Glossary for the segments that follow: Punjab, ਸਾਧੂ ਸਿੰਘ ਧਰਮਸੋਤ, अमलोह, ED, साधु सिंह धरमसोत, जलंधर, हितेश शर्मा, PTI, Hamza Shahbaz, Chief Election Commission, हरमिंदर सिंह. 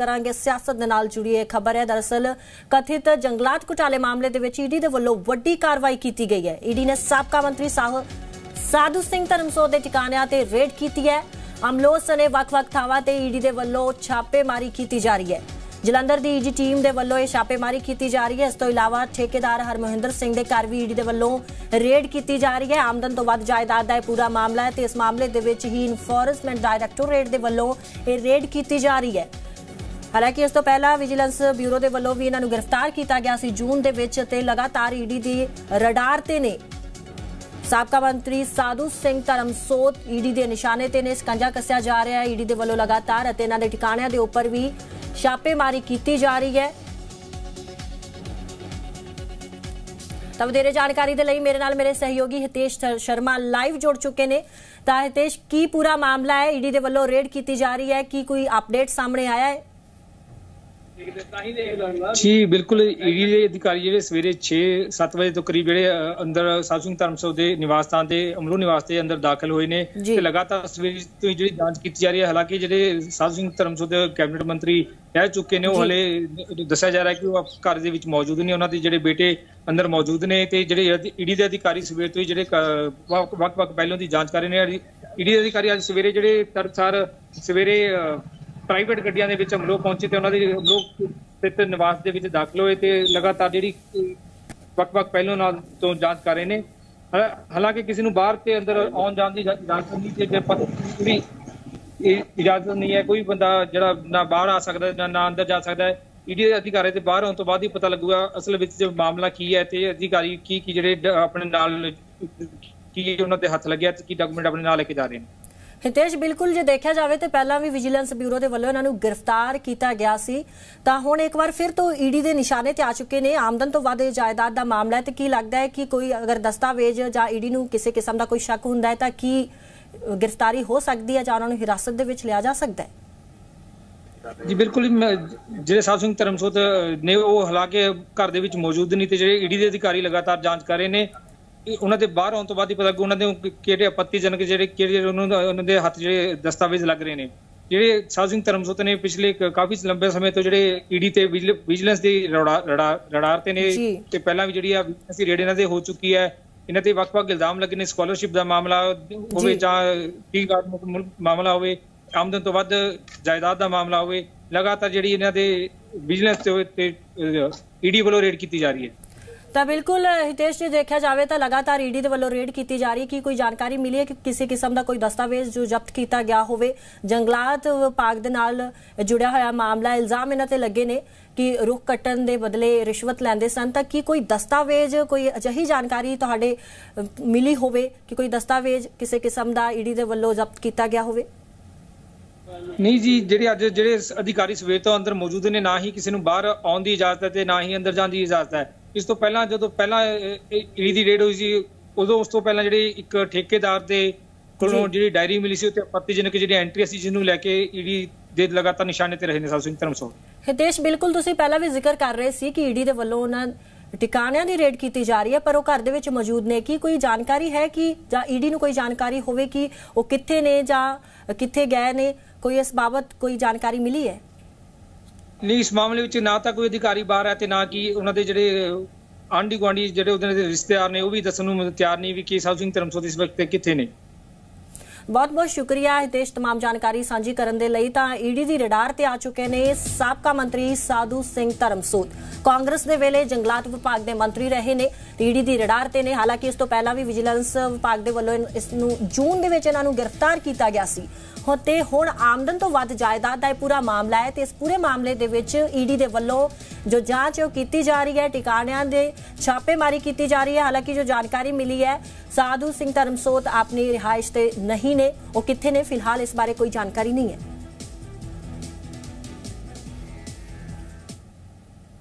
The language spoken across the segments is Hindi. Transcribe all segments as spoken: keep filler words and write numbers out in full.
करांगे सियासत दे नाल जुड़ी एक खबर है। दरअसल कथित जंगलात घोटाले मामले दे विच ईडी दे वल्लों वड्डी कार्रवाई की गई है। ईडी ने साबका मंत्री साधु सिंह धरमसोत के ठिकाणियां ते रेड की है। अमलोह सने वख-वख थावां ते ईडी दे वल्लों छापेमारी की जा रही है। जलंधर की ईडी टीम के वल्लों यह छापेमारी की जा रही है। इस तों इलावा ठेकेदार हरमिंदर सिंह के घर भी ईडी के वल्लों रेड की जा रही है। आमदन तो वध जायदाद का यह पूरा मामला है तो इस मामले के विच ही इनफोर्समेंट डायरैक्टोरेट के वल्लों यह रेड की जा रही है। हालांकि इस तो पहला विजिलेंस ब्यूरो के वल्लों भी इन्हों गिरफ्तार किया गया सी जून के विच ते लगातार ईडी की रडार ते ने। साबका मंत्री साधु सिंह धरमसोत ईडी के निशाने ते ने। शिकंजा कस्या जा रहा है ईडी के वल्लों लगातार अते इन्हां दे ठिकाणियां दे उपर भी छापेमारी की जा रही है। तो वधेरे जानकारी दे लई मेरे नाल मेरे सहयोगी हितेश शर्मा लाइव जुड़ चुके ने। तो हितेश की पूरा मामला है, ईडी के वल्लों रेड की जा रही है, की कोई अपडेट सामने आया है? जी बिल्कुल, ईडी के अधिकारी जिहड़े सवेरे छे सत्त बजे तो करीब जिहड़े अंदर साधु सिंह धरमसोत के निवास स्थान के अमलो निवास के अंदर दाखिल हुए ने ते लगातार सवेरे तो जिहड़ी जांच की जा रही है। हालांकि जिहड़े साधु सिंह धरमसोत कैबिनेट मंत्री रह चुके ने हाले दस्सिया जा रहा है कि वो घर दे विच मौजूद नहीं, उन्हां दे जिहड़े बेटे अंदर मौजूद ने ते जिहड़े ईडी के अधिकारी सवेरे तो ही जिहड़े वख-वख पहलों की जांच कर रहे ने। ईडी के अधिकारी अज सवेरे जिहड़े तड़कसार सवेरे प्राइवेट गड्डियां दे विच अमलोह पहुंचे ते उन्हां दे अमलोह स्थित निवास दे विच दाखिल होए ते लगातार जिहड़ी वख-वख पहलों नाल तो जांच कर रहे ने। हालांकि किसी नूं बाहर ते अंदर आउण जाण दी जांच नहीं ते पूरी इजाजत नहीं है। कोई बंदा जिहड़ा ना बाहर आ सकदा ना ना अंदर जा सकदा है। ईडी अधिकारी ते बाहर आउण तो बाद ही पता लगूगा असल विच मामला की है ते अधिकारी की की जिहड़े अपने नाल की उन्हां दे हथ लग्गिया ते की डॉक्यूमेंट अपने नाल लेके जा रहे ने। हितेश बिल्कुल जो देखा जाए तो पहला भी विजिलेंस ब्यूरो के वल्लों इन्हों गिरफ्तार किया गया सी तां हुण एक बार फिर तो ईडी के निशाने ते आ चुके ने। आमदन तो वध जायदाद का मामला है तो की लगता है कि कोई अगर दस्तावेज जां ईडी नूं किसी किस्म का कोई शक हुंदा है तां की गिरफ्तारी हो सकती है जां उन्हां नूं हिरासत दे विच लिया जा सकता है? जी बिल्कुल, जिहड़े साधु सिंह धरमसोत ने वह हालांकि घर दे विच मौजूद नहीं ते जिहड़े ईडी के अधिकारी लगातार जांच कर रहे ने। उन्होंने के बाहर आने तो बाद ही पता लग उन्होंने किहड़े आपत्तिजनक जिहड़े किहड़े उन्होंने के हथ जिहड़े दस्तावेज लग रहे हैं। जिहड़े साधु सिंह धरमसोत ने पिछले काफ़ी लंबे समय तो जिहड़े ईडी ते विजिलेंस की रडार रडार ते ने ते पहला भी जिहड़ी विजिलेंस की रेड इन्हां दे हो चुकी है। इन्हां ते वख-वख इल्जाम लगे ने, स्कॉलरशिप का मामला होवे जां टी गार्ड मामला होवे, आमदन तो वध जायदाद का मामला होवे, लगातार जिहड़ी इन्हां दे विजिलेंस ते ईडी वल्लों रेड की जा रही है। तो बिल्कुल हितेश जी देखा जाए तो लगातार ईडी के वल्लों रेड की जा रही है कि कोई जानकारी मिली है कि किसी किस्म का कोई दस्तावेज जो जब्त किया गया होवे। जंगलात विभाग के नाल जुड़िया हुआ मामला, इल्जाम इन्हां ते लगे ने कि रुख कट्टण के बदले रिश्वत लैंदे सन। तां कि कोई दस्तावेज कोई अजिही जानकारी तुहाडे मिली होवे कि कोई दस्तावेज किसी किस्म का ईडी के वल्लों जब्त किया गया होवे? नहीं जी, जिहड़े अज जिहड़े अधिकारी सवेर तो अंदर मौजूद ने ना ही किसी नूं बाहर आउण दी इजाजत है ते ना ही अंदर जाण दी इजाजत है। इस तो पहला जो तो पहला ईडी दी रेड हुई सी उदों उस तो पहला जिहड़ी एक ठेकेदार दे कोलों जिहड़ी डायरी मिली सी उते आपत्तिजनक जिहड़ी एंट्री सी जिन्नू लैके ईडी दे लगातार निशाने ते रहे ने साधु सिंह धरमसोत। हितेश बिल्कुल तुसीं पहला भी जिक्र कर रहे सी कि ईडी दे वल्लों उन्हां ठिकाणियां दी रेड की जा रही है पर वो घर दे विच मौजूद ने। कि कोई जानकारी है कि जां ईडी नूं कोई जानकारी होवे कि वो कित्थे ने जां कित्थे गए ने? कोई इस बाबत कोई जानकारी मिली है? नहीं, इस मामले विच ना तां कोई अधिकारी बाहर है ते ना कि उन्हां दे जिहड़े आंढी गुआंढी जिहड़े उहदे दे रिश्तेदार ने वो भी दस्सण नूं तैयार नहीं भी कि साधु सिंह धरमसोत इस वक्त कित्थे ने। बहुत बहुत शुक्रिया हितेश तमाम जानकारी सांझी करन दे लई। तां ईडी दी रडार ते आ चुके ने साबका मंत्री साधु सिंह धरमसोत। कांग्रेस दे वेले जंगलात विभाग दे मंत्री रहे ने, ईडी दी रडार ते ने। हालांकि इस तों पहलां भी विजिलेंस विभाग दे वल्लों इस नूं जून दे विच इन्हां नूं गिरफ्तार किया गया सी। ते हुण आमदन तो वध जायदाद का पूरा मामला है तो इस पूरे मामले दे विच ईडी दे वल्लों जो जांच है की जा रही है, ठिकाणियां दे छापेमारी की जा रही है। हालांकि जो जानकारी मिली है साधु सिंह धरमसोत अपनी रिहाइश ते नहीं ने, वो कित्थे ने फिलहाल इस बारे कोई जानकारी नहीं है।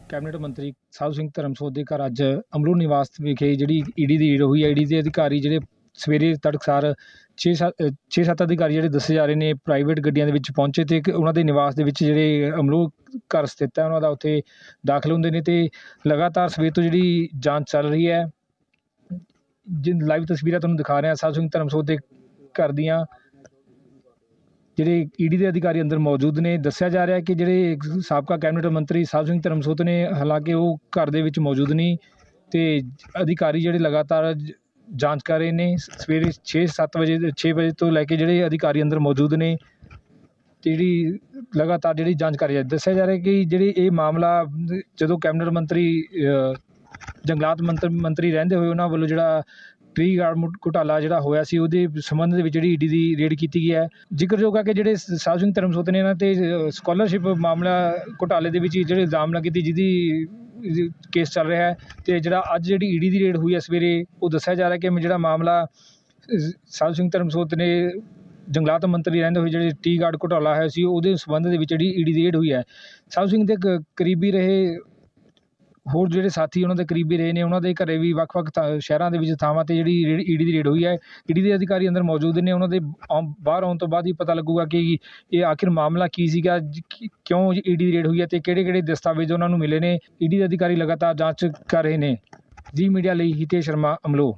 कैबिनेट मंत्री साधु सिंह धरमसोत के घर अज अमलो निवास विखे जिहड़ी ईडी की रेड हुई है। ईडी के अधिकारी जिहड़े सवेरे तड़कसार छे सत्त छे सत्त अधिकारी जिहड़े दस्से जा रहे ने प्राइवेट गड्डियां दे विच पहुंचे ते उन्हां दे निवास दे विच जिहड़े अमलोह घर स्थित है उन्हां दा उत्थे दाखिल हुंदे ने ते लगातार सवेर तो जिहड़ी जांच चल रही है। जिन लाइव तस्वीरां तुहानूं दिखा रहे हैं साधु सिंह धरमसोत दे घर दियां। ਜਿਹੜੇ ईडी ਦੇ ਅਧਿਕਾਰੀ ਅੰਦਰ ਮੌਜੂਦ ਨੇ। ਦੱਸਿਆ ਜਾ ਰਿਹਾ ਕਿ ਜਿਹੜੇ ਸਾਬਕਾ ਕੈਬਨਿਟ ਮੰਤਰੀ ਸਾਧੂ ਸਿੰਘ ਧਰਮਸੋਤ ਨੇ, ਹਾਲਾਂਕਿ ਉਹ ਘਰ ਦੇ ਵਿੱਚ ਮੌਜੂਦ ਨਹੀਂ ਤੇ ਅਧਿਕਾਰੀ ਜਿਹੜੇ ਲਗਾਤਾਰ ਜਾਂਚ ਕਰ ਰਹੇ ਨੇ। ਸਵੇਰੇ छह सत्त ਵਜੇ छह ਵਜੇ ਤੋਂ ਲੈ ਕੇ ਜਿਹੜੇ ਅਧਿਕਾਰੀ ਅੰਦਰ ਮੌਜੂਦ ਨੇ ਜਿਹੜੀ ਲਗਾਤਾਰ ਜਿਹੜੀ ਜਾਂਚ ਕਰ ਰਹੀ ਹੈ। ਦੱਸਿਆ ਜਾ ਰਿਹਾ ਕਿ ਜਿਹੜੀ ਇਹ ਮਾਮਲਾ ਜਦੋਂ ਕੈਬਨਿਟ ਮੰਤਰੀ ਜੰਗਲਾਤ ਮੰਤਰੀ ਮੰਤਰੀ ਰਹਿੰਦੇ ਹੋਏ ਉਹਨਾਂ ਵੱਲੋਂ ਜਿਹੜਾ ट्री गार्ड घोटाला जोड़ा होया सी उहदे संबंध में जी ईडी की रेड की गई है। जिक्रयोग है कि जे साधु सिंह धरमसोत ने इन्होंने स्कॉलरशिप मामला घोटाले के इल्जाम लगे थे जिदी केस चल रहा है तो जोड़ा अज जी ईडी की रेड हुई है सवेरे वो दसाया जा रहा है कि जोड़ा मामला साधु सिंह धरमसोत ने जंगलात मंत्री रहते हुए जो टी गार्ड घोटाला है उसके संबंध में जी ईडी की रेड हुई है। साधु सिंह के करीबी रहे होर जिहड़े साथी उन्होंने करीबी रहे ने उन्होंने घरें भी वख-वख शहरां दे विच थावां ते जिहड़ी रेड ईडी दी रेड हुई है। ईडी दे अधिकारी अंदर मौजूद ने, उन्होंने बाहर आने तो बाद ही पता लगूगा कि ये आखिर मामला की सीगा, क्यों ईडी दी रेड हुई है ते किहड़े-किहड़े दस्तावेज उन्होंने मिले ने। ईडी दे अधिकारी लगातार जांच कर रहे ने। जी मीडिया लई हितेश शर्मा, अमलो।